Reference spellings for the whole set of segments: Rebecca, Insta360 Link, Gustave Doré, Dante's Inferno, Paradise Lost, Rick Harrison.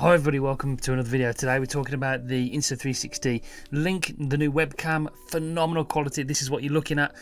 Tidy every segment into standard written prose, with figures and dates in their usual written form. Hi everybody, welcome to another video. Today we're talking about the Insta360 Link, the new webcam. Phenomenal quality. This is what you're looking at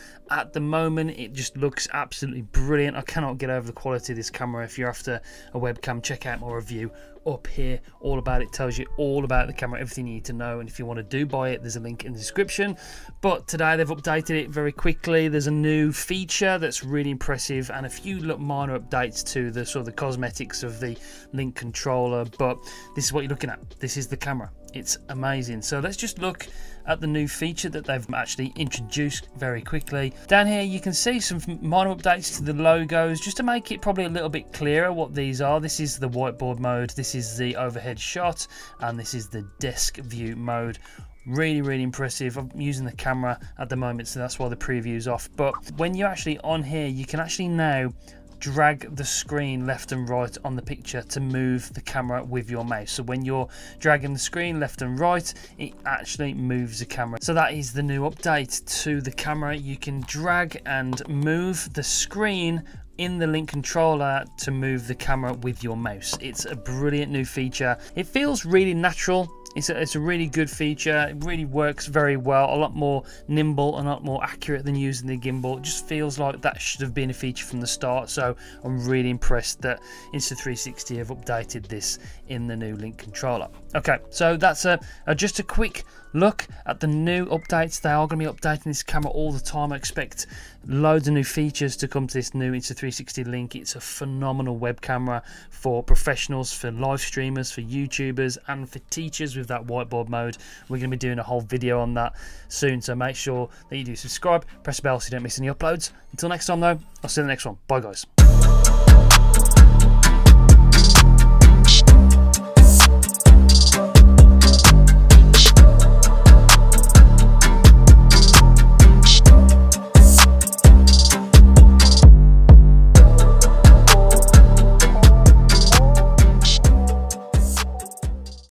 the moment. It just looks absolutely brilliant. I cannot get over the quality of this camera. If you're after a webcam, check out my review up here all about it. Tells you all about the camera, everything you need to know, and if you want to buy it, there's a link in the description. But today they've updated it very quickly. There's a new feature that's really impressive and a few little minor updates to the sort of the cosmetics of the Link controller, but this is what you're looking at. This is the camera. It's amazing. So let's just look at the new feature that they've actually introduced very quickly. Down here you can see some minor updates to the logos, just to make it probably a little bit clearer what these are. This is the whiteboard mode, this is the overhead shot, and this is the desk view mode. Really impressive. I'm using the camera at the moment, so that's why the preview's off. But when you're actually on here, you can actually now drag the screen left and right on the picture to move the camera with your mouse. So when you're dragging the screen left and right, it actually moves the camera. So that is the new update to the camera. You can drag and move the screen in the Link controller to move the camera with your mouse. It's a brilliant new feature. It feels really natural. It's a really good feature. It really works very well. A lot more nimble and a lot more accurate than using the gimbal. It just feels like that should have been a feature from the start. So I'm really impressed that Insta360 have updated this in the new Link controller. Okay, so that's just a quick look at the new updates. They are going to be updating this camera all the time. I expect loads of new features to come to this new Insta360 Link. It's a phenomenal web camera for professionals, for live streamers, for YouTubers, and for teachers with that whiteboard mode. We're going to be doing a whole video on that soon, so make sure that you do subscribe, press the bell so you don't miss any uploads. Until next time though, I'll see you in the next one. Bye guys.